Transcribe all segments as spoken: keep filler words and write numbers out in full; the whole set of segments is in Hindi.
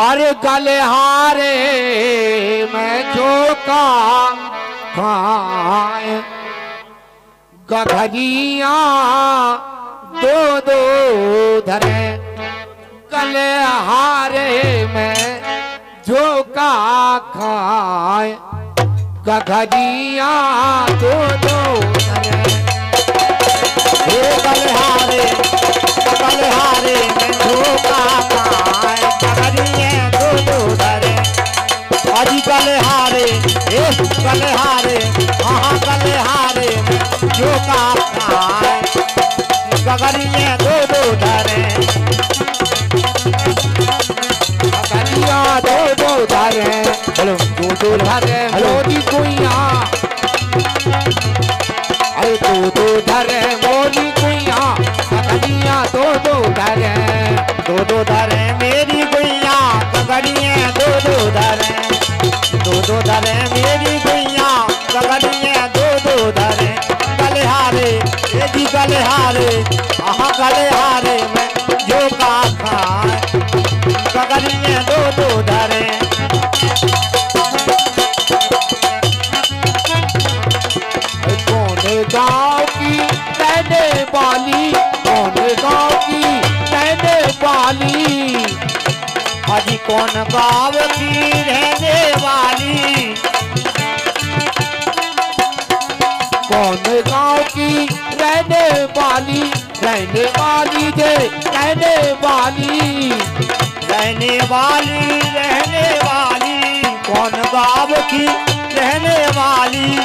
अरे गलहारे मैं झोंका खाए गगरिया दो दो धरें गलहारे मैं झोंका खाए गगरिया दो दो धरें गलहारे गलहारे मैं झोंका खाए गलहारे ए गलहारे हाँ गलहारे जो का खाए गगरिया दो दो धरें गगरिया दो दो धरें हेलो दो दो धरें मोदी कुइया अरे दो दो धरें मोदी कुइया गगरिया दो दो धरें दो दो धरें मेरी कुइया गगरिया दो दो धरें दो दो धरें मेरी गैया गगरिया दो दो धरें गलहारे ये जी गलहारे आहा गलहारे मैं झोंका खाए गगरिया दो दो धरें कौन गाँव की रहने वाली कौन गाँव की रहने वाली अजी कौन गाँव की रहने वाली कौन गाँव की रहने वाली रहने वाली जे रहने वाली रहने वाली रहने वाली कौन गाँव की रहने वाली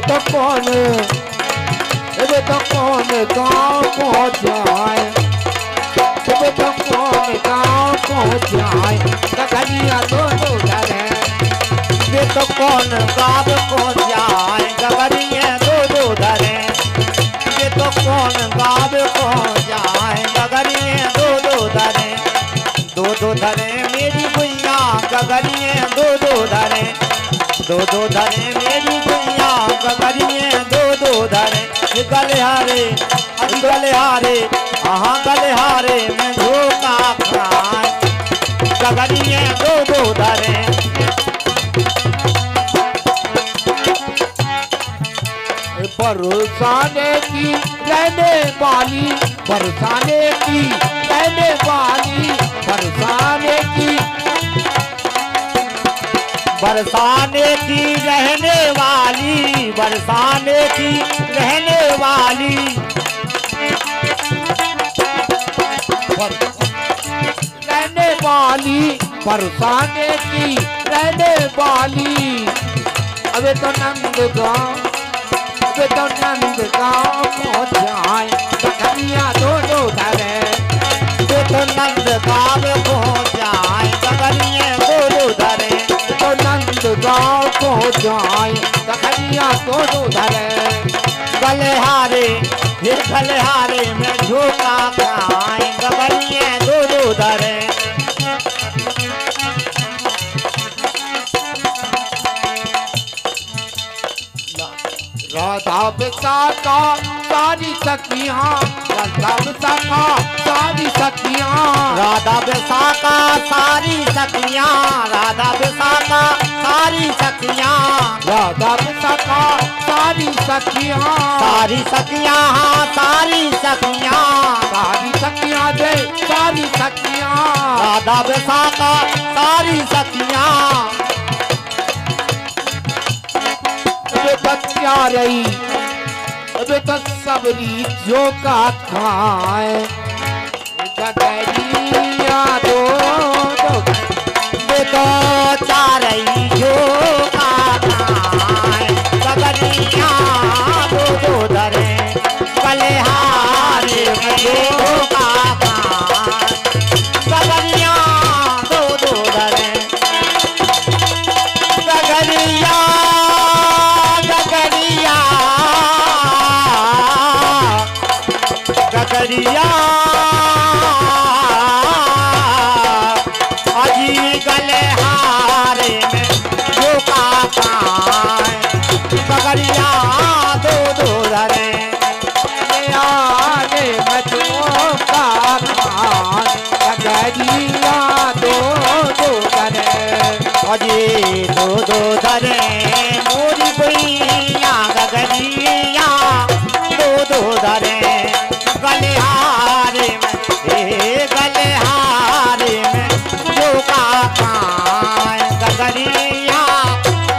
तो कौन तो कौन गाँव पहुँच जाए गाँव पहुँच जाए गगरिया दो दो धरें वे तो कौन गाँव पहुँच जाए गगरिया दो दो धरें वे तो कौन गाँव पहुँच जाए गगरिया दो दो धरें दो दो धरें मेरी भैया गगरिया दो दो धरें दो दो धरें मेरी भैया गगरिया दो दो धरें गलहारे गलहारे आहा गलहारे मैं झोंका खाए गगरिया दो दो धरें बरसाने की रहने वाली बरसाने की रहने वाली बरसाने की बरसाने की रहने वाली बरसाने की रहने वाली रहने वाली बरसाने की रहने वाली अबे तो नंद गाँव अबे तो नंद गाँव पहुँच जाए गगरिया दो दो धरें अबे तो नंद गाँव पहुँच जाए गगरिया दो दो धरें नंद गाँव को जाए गगरिया दो दो धरें गलहारे फिर गलहारे में झोंका खाए गगरिया दो दो धरें राधा विशाखा सारी सखियाँ राधा विशाखा सारी सखियाँ राधा विशाखा सारी सखियाँ राधा विशाखा सारी सखियाँ राधा विशाखा सारी सखियाँ सारी सखियाँ सारी सखियाँ सारी सखियाँ जय सारी सखियाँ राधा विशाखा सारी सखियाँ बच्चा रही अबे तो सबरी झोंका खाए गगरिया दो दो अबे तो बच्चा रही झोंका खाए गगरिया दो दो धरें गलहारे में झोंका खाए गगरिया दो दो धरें गगरिया गगरिया अजी गलहारे में झोंका खाए गगरिया दो दो धरें गगरिया में झोंका खाए गगरिया। गगरिया दो दो धरें मोरी भैया, गगरिया दो दो धरें गले हारे में, हे गले हारे में जो का पाए, गगरिया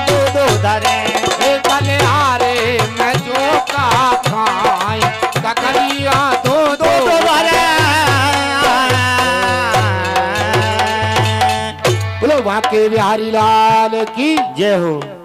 दो दो धरें गले हारे में जो का पाए, गगरिया दो दो धरें। बोलो बाके बिहारी लाल की जय हो।